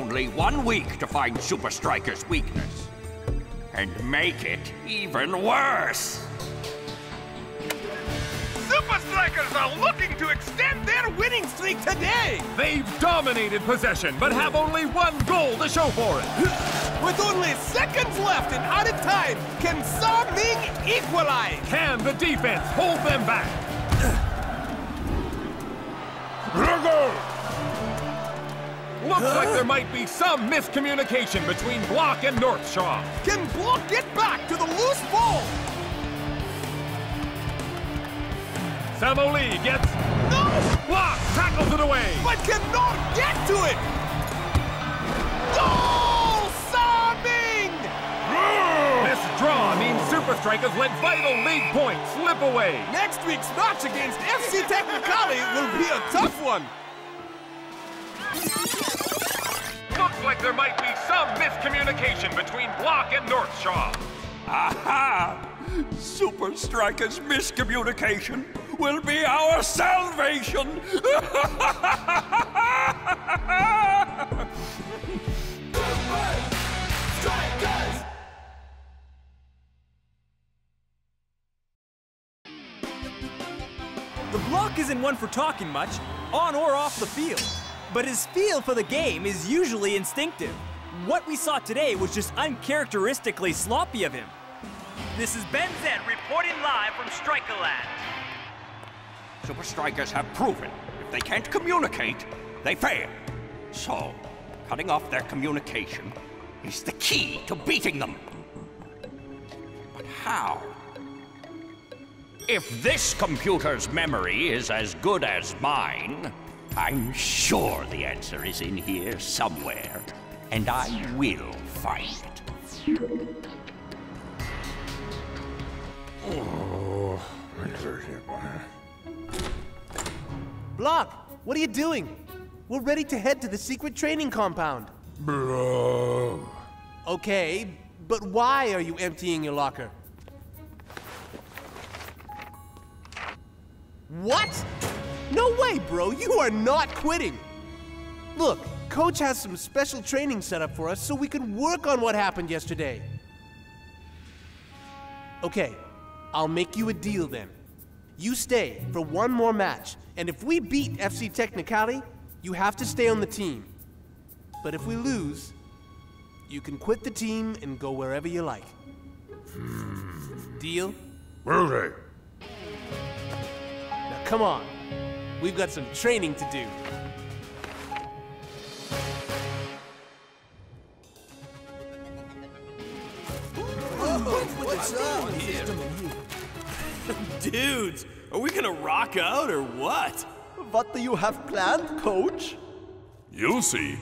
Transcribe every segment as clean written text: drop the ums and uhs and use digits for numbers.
only 1 week to find Super Striker's weakness. And make it even worse! Super Strikers are looking to extend their winning streak today! They've dominated possession, but have only 1 goal to show for it! With only seconds left and out of time, can something equalize? Can the defense hold them back? Looks like there might be some miscommunication between Block and Northshaw. Can Block get back to the loose ball? Samoli gets... No! Block tackles it away! But can North get to it? Goal! Saming! This draw means Super Strikers let vital league points slip away. Next week's match against FC Technicali will be a tough one. Looks like there might be some miscommunication between Block and Northshaw. Aha! Super Strikers' miscommunication will be our salvation! Super Strikers! The Block isn't one for talking much, on or off the field. But his feel for the game is usually instinctive. What we saw today was just uncharacteristically sloppy of him. This is Ben Zed reporting live from Strikerland. Super Strikers have proven if they can't communicate, they fail. So, cutting off their communication is the key to beating them. But how? If this computer's memory is as good as mine, I'm sure the answer is in here somewhere, and I will find it. Block, what are you doing? We're ready to head to the secret training compound. Bro. Okay, but why are you emptying your locker? What? No way, bro! You are not quitting! Look, Coach has some special training set up for us so we can work on what happened yesterday. Okay, I'll make you a deal then. You stay for 1 more match, and if we beat FC Technicali, you have to stay on the team. But if we lose, you can quit the team and go wherever you like. Deal? Will they? Now come on. We've got some training to do. What's up here? Dudes, are we gonna rock out or what? What do you have planned, Coach? You'll see.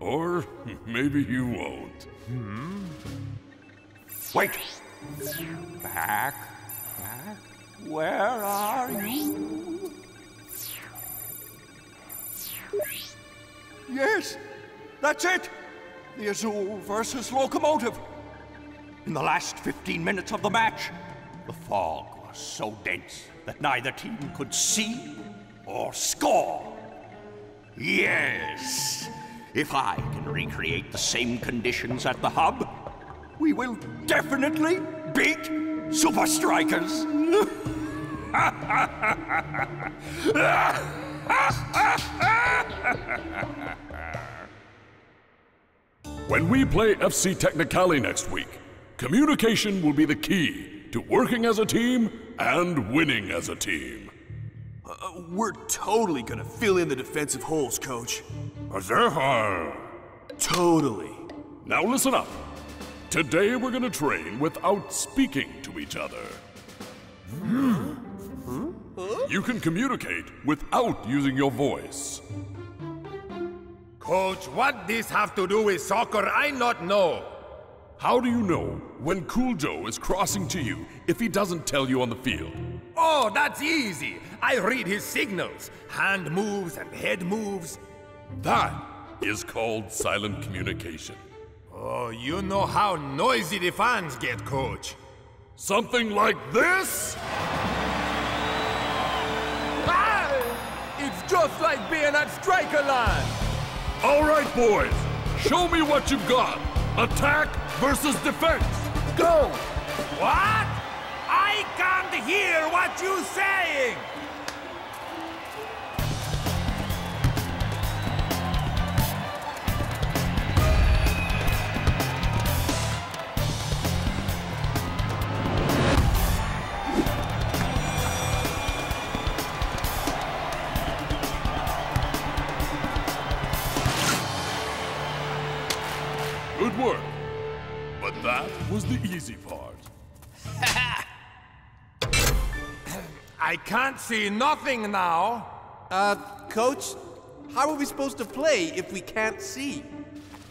Or maybe you won't. Wait! Back, back. Where are you? Yes, that's it! The Azul versus Locomotive. In the last 15 minutes of the match, the fog was so dense that neither team could see or score. Yes! If I can recreate the same conditions at the hub, we will definitely beat Super Strikers! When we play FC Technicali next week, communication will be the key to working as a team and winning as a team. We're totally gonna fill in the defensive holes, Coach. Totally. Now listen up. Today we're gonna train without speaking to each other. You can communicate without using your voice. Coach, what this have to do with soccer, I not know. How do you know when Cool Joe is crossing to you if he doesn't tell you on the field? Oh, that's easy. I read his signals. Hand moves and head moves. That is called silent communication. Oh, you know how noisy the fans get, Coach. Something like this? Just like being at Striker Line! All right, boys! Show me what you've got. Attack versus defense. Go! What? I can't hear what you're saying! Good work. But that was the easy part. I can't see nothing now. Coach, how are we supposed to play if we can't see?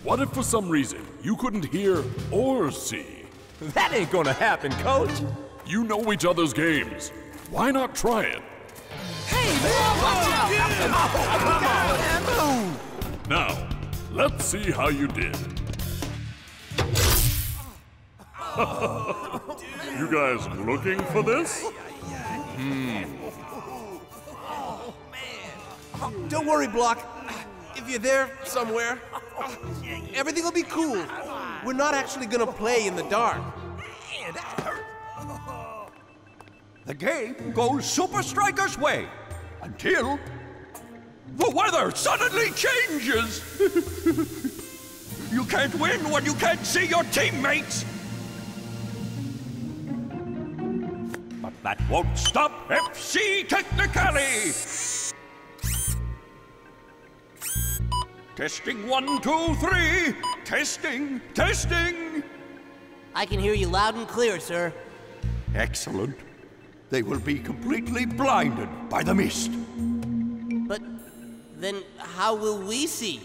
What if for some reason you couldn't hear or see? That ain't gonna happen, Coach. You know each other's games. Why not try it? Hey, man, watch out! Oh, come on! Now, let's see how you did. You guys looking for this? Don't worry, Block. If you're there somewhere, everything will be cool. We're not actually gonna play in the dark. That hurt. The game goes Super Strikers' way until the weather suddenly changes. You can't win when you can't see your teammates. That won't stop FC Technicali! Testing 1, 2, 3! Testing! Testing! I can hear you loud and clear, sir. Excellent. They will be completely blinded by the mist. But then how will we see?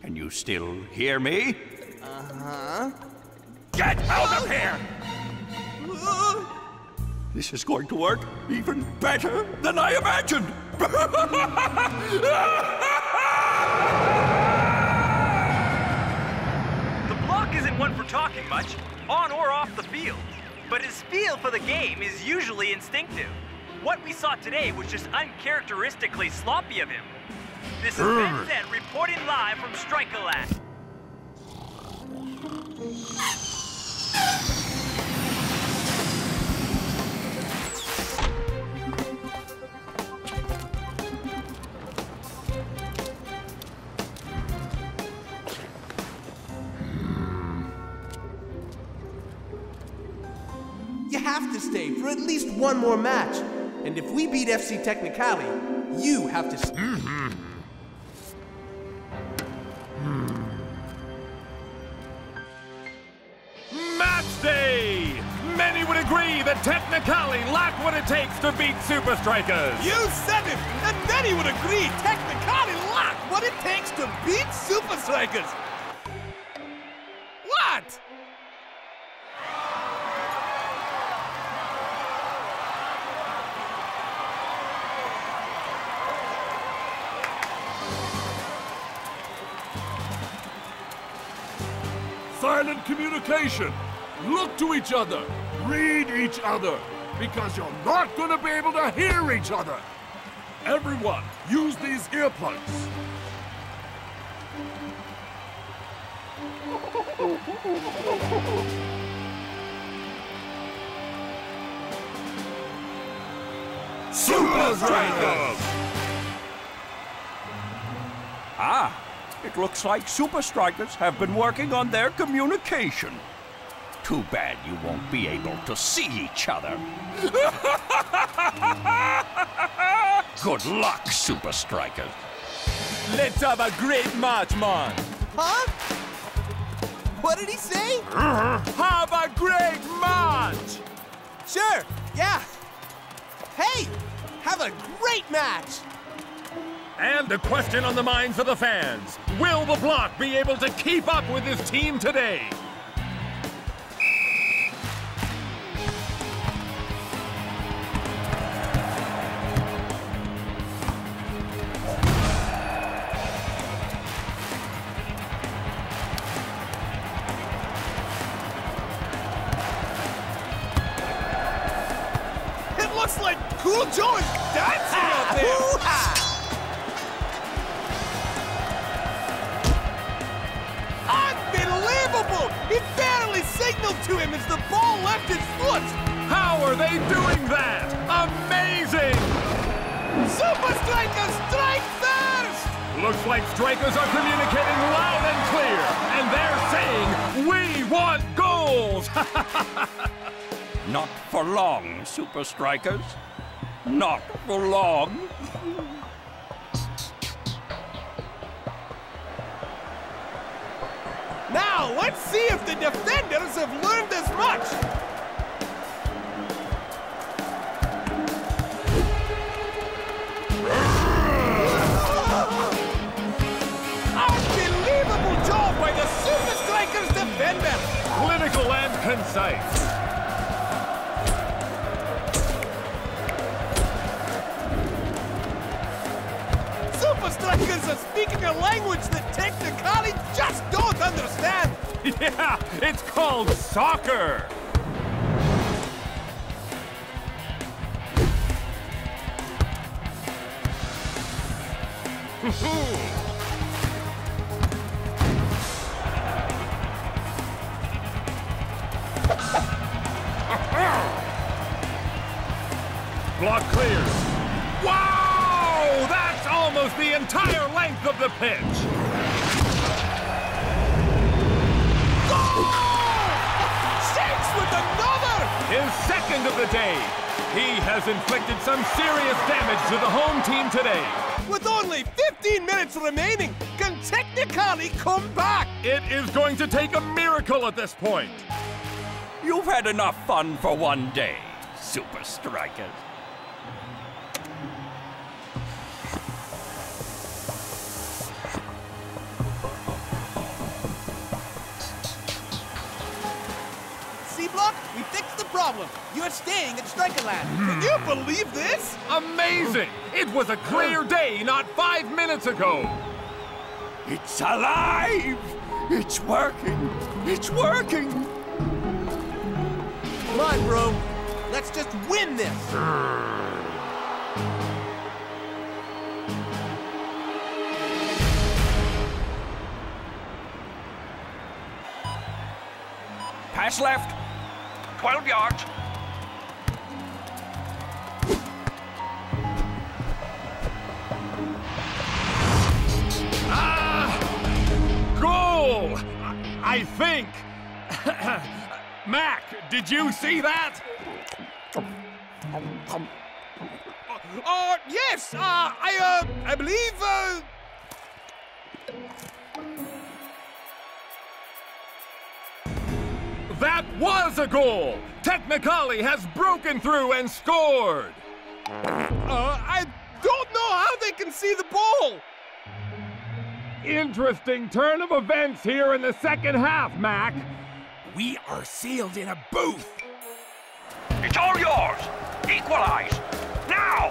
Can you still hear me? Uh-huh. Get out of here! This is going to work even better than I imagined! The Block isn't one for talking much, on or off the field. But his feel for the game is usually instinctive. What we saw today was just uncharacteristically sloppy of him. This is Ben Zed reporting live from Strikerland. Have to stay for at least one more match. And if we beat FC Technicali, you have to stay. Match day! Many would agree that Technicali lacked what it takes to beat Super Strikers. You said it! And many would agree Technicali lacked what it takes to beat Super Strikers. What? Silent communication. Look to each other. Read each other. Because you're not going to be able to hear each other. Everyone, use these earplugs. Super Strikers! It looks like Super Strikers have been working on their communication. Too bad you won't be able to see each other. Good luck, Super Strikers. Let's have a great match, man. Huh? What did he say? Have a great match! Sure, yeah. Hey, have a great match! And the question on the minds of the fans, will the Block be able to keep up with his team today? It looks like Cool Joe is dancing out there! Hoo-ha! to him as the ball left his foot. How are they doing that? Amazing! SupaStrikas strike first! Looks like Strikers are communicating loud and clear, and they're saying, we want goals! Not for long, Super Strikers. Not for long. Now, let's see if the defenders have learned as much. Unbelievable job by the Super Strikers defender. Clinical and concise. Super Strikers are speaking a language that Technicali just don't understand. Yeah, it's called soccer. Block clear. Wow! That's almost the entire length of the pitch. Goal! Shakes with another! His second of the day. He has inflicted some serious damage to the home team today. With only 15 minutes remaining, can Technicali come back? It is going to take a miracle at this point. You've had enough fun for one day, Super Strikers. C-Block, we fixed the problem. You're staying at Strikerland. Can you believe this? Amazing! It was a clear day not 5 minutes ago. It's alive! It's working! It's working! Come on, bro. Let's just win this. Pass left. 12 yards. Goal! I think. Mac, did you see that? Yes, I believe, That was a goal! Technicali has broken through and scored! I don't know how they can see the ball! Interesting turn of events here in the second half, Mac. We are sealed in a booth. It's all yours. Equalize. Now!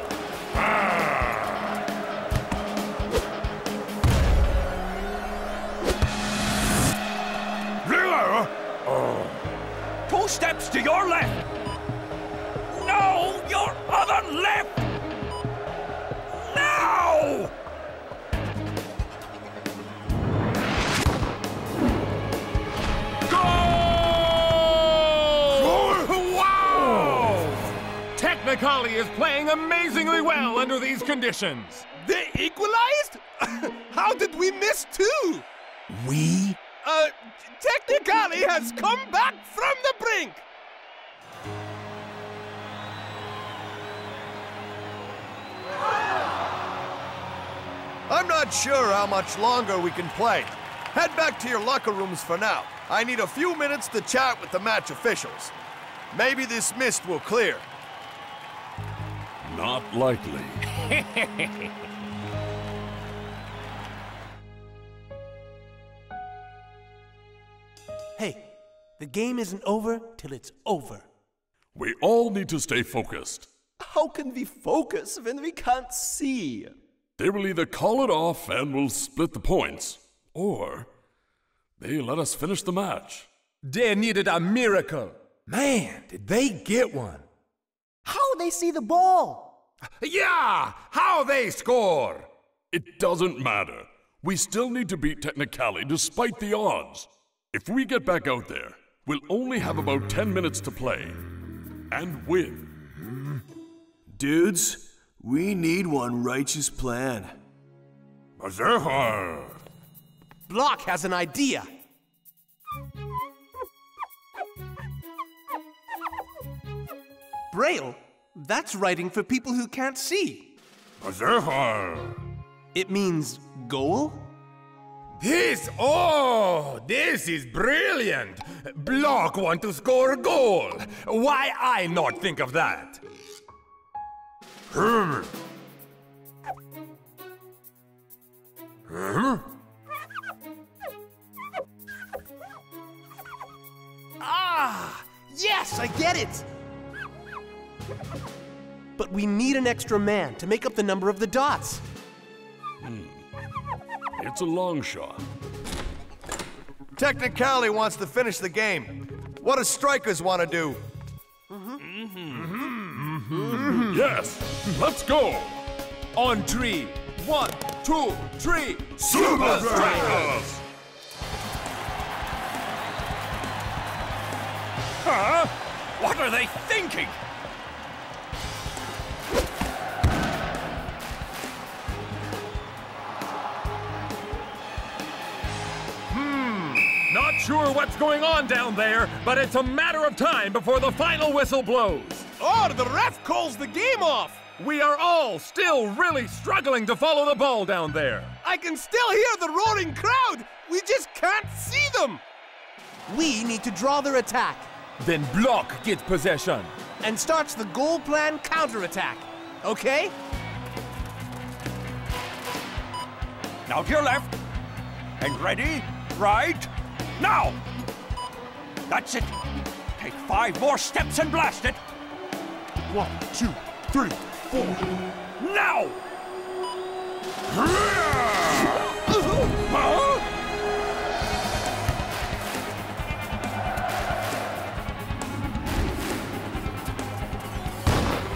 Two steps to your left. No, your other left. Now! Technicali is playing amazingly well under these conditions. They equalized? How did we miss two? We? Technicali has come back from the brink. I'm not sure how much longer we can play. Head back to your locker rooms for now. I need a few minutes to chat with the match officials. Maybe this mist will clear. Not likely. Hey, the game isn't over till it's over. We all need to stay focused. How can we focus when we can't see? They will either call it off and we'll split the points, or they let us finish the match. They needed a miracle. Man, did they get one. How they see the ball? Yeah, how they score! It doesn't matter. We still need to beat Technicali despite the odds. If we get back out there, will only have about 10 minutes to play and win. Dudes, we need one righteous plan. Block has an idea. Braille? That's writing for people who can't see. It means goal? This is brilliant! Block want to score a goal! Why I not think of that? Ah! Yes, I get it! But we need an extra man to make up the number of the dots. It's a long shot. Technicali wants to finish the game. What do strikers want to do? Yes, let's go. On 3, 1, 2, 3, Super Strikers! Huh? What are they thinking? Not sure what's going on down there, but it's a matter of time before the final whistle blows. Or the ref calls the game off. We are all still really struggling to follow the ball down there. I can still hear the roaring crowd. We just can't see them. We need to draw their attack. Then Block gets possession. And starts the goal plan counterattack. Okay? Now to your left. And ready, right. Now! That's it. Take 5 more steps and blast it. 1, 2, 3, 4. Now! Huh?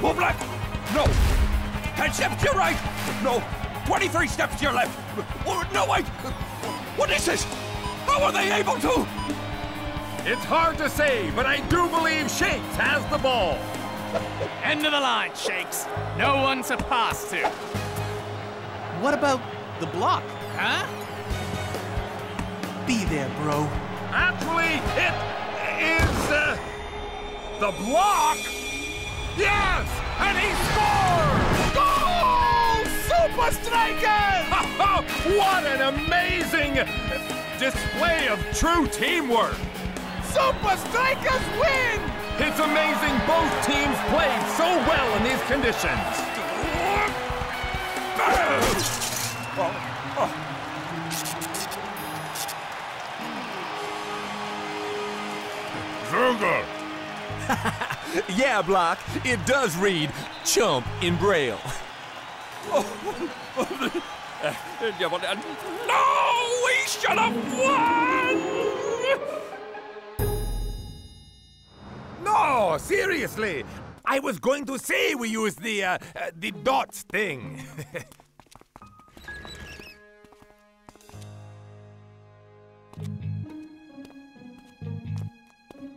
Move left! No! 10 steps to your right! No! 23 steps to your left! No, wait! What is this? How are they able to? It's hard to say, but I do believe Shakes has the ball. End of the line, Shakes. No one's a pass to. What about the block? Huh? Be there, bro. Actually, it is the block. Yes, and he scores! Goal! Super Strikers! What an amazing display of true teamwork! Super Strikers win! It's amazing both teams played so well in these conditions. Zunga! Yeah, Block, it does read chump in Braille. No! We should have won! No, seriously. I was going to say we used the dots thing.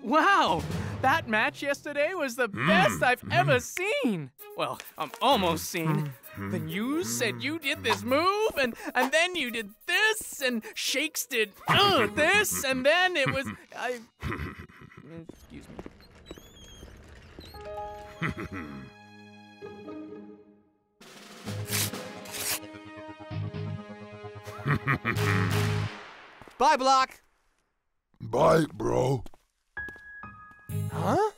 Wow! That match yesterday was the best I've ever seen. Well, I'm almost seen. Then you said you did this move, and then you did this, and Shakes did this, and then it was... Excuse me. Bye, Block. Bye, bro. Huh?